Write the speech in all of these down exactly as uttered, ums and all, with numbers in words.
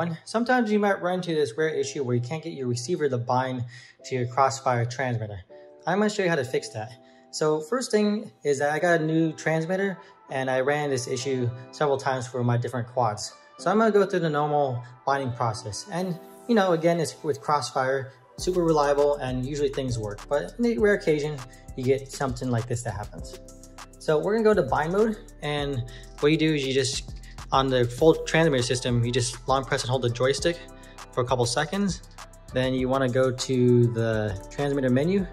everyone. Sometimes you might run into this rare issue where you can't get your receiver to bind to your Crossfire transmitter. I'm going to show you how to fix that. So first thing is that I got a new transmitter and I ran this issue several times for my different quads. So I'm going to go through the normal binding process. And you know, again, it's with Crossfire, super reliable and usually things work, but on the rare occasion, you get something like this that happens. So we're gonna go to bind mode, and what you do is you just, on the full transmitter system, you just long press and hold the joystick for a couple seconds. Then you wanna go to the transmitter menu,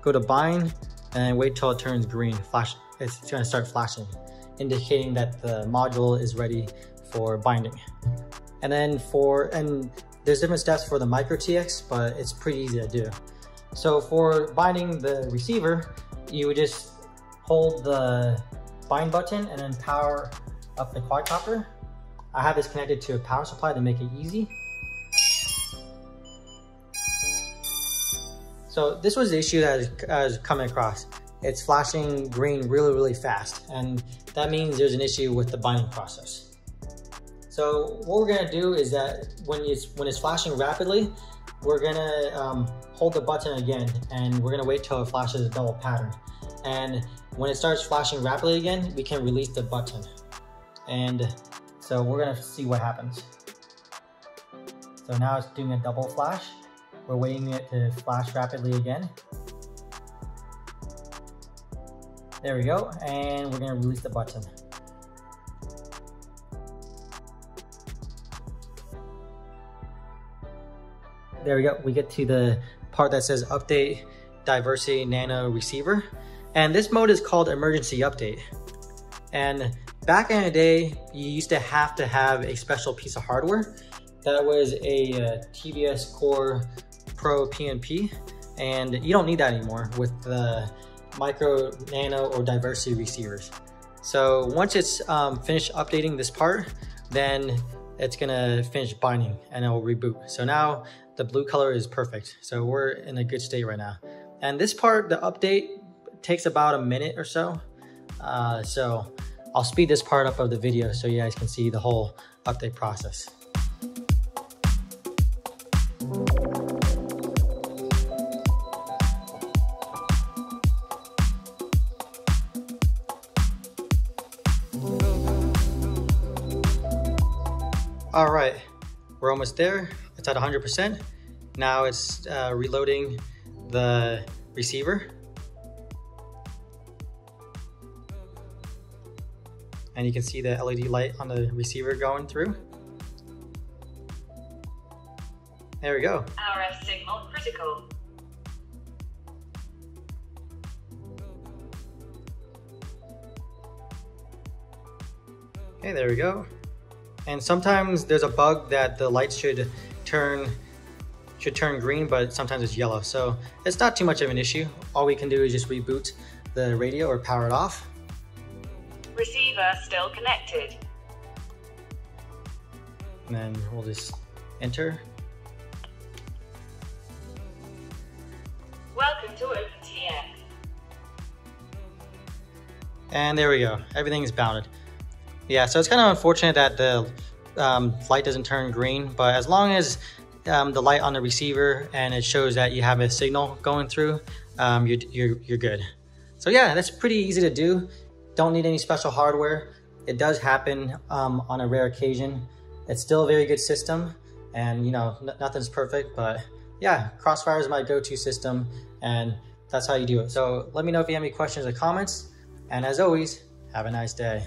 go to bind, and wait till it turns green, flash, it's gonna start flashing, indicating that the module is ready for binding. And then for, and there's different steps for the micro T X, but it's pretty easy to do. So for binding the receiver, you would just hold the bind button and then power up the quadcopter. I have this connected to a power supply to make it easy. So this was the issue that I was coming across. It's flashing green really, really fast, and that means there's an issue with the binding process. So what we're gonna do is that when it's, when it's flashing rapidly, we're gonna um, hold the button again, and we're gonna wait till it flashes a double pattern. And when it starts flashing rapidly again, we can release the button. And so we're gonna see what happens. So now it's doing a double flash. We're waiting it to flash rapidly again. There we go, and we're gonna release the button. There we go, we get to the part that says update Diversity Nano receiver. And this mode is called emergency update. And back in the day, you used to have to have a special piece of hardware. That was a uh, T B S Core Pro P N P. And you don't need that anymore with the micro, nano, or diversity receivers. So once it's um, finished updating this part, then it's gonna finish binding and it will reboot. So now the blue color is perfect. So we're in a good state right now. And this part, the update, takes about a minute or so. Uh, so I'll speed this part up of the video so you guys can see the whole update process. All right, we're almost there. It's at one hundred percent. Now it's uh, reloading the receiver. And you can see the L E D light on the receiver going through. There we go. R F signal critical. Okay, there we go. And sometimes there's a bug that the lights should turn should turn green, but sometimes it's yellow. So it's not too much of an issue. All we can do is just reboot the radio or power it off. Receiver still connected. And then we'll just enter. Welcome to F T N. And there we go. Everything's bounded. Yeah, so it's kind of unfortunate that the um, light doesn't turn green, but as long as um, the light on the receiver and it shows that you have a signal going through, um, you're, you're, you're good. So yeah, that's pretty easy to do. Don't need any special hardware. It does happen um, on a rare occasion. It's still a very good system, and you know, nothing's perfect, but yeah, Crossfire is my go-to system, and that's how you do it. So let me know if you have any questions or comments, and as always, have a nice day.